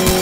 What?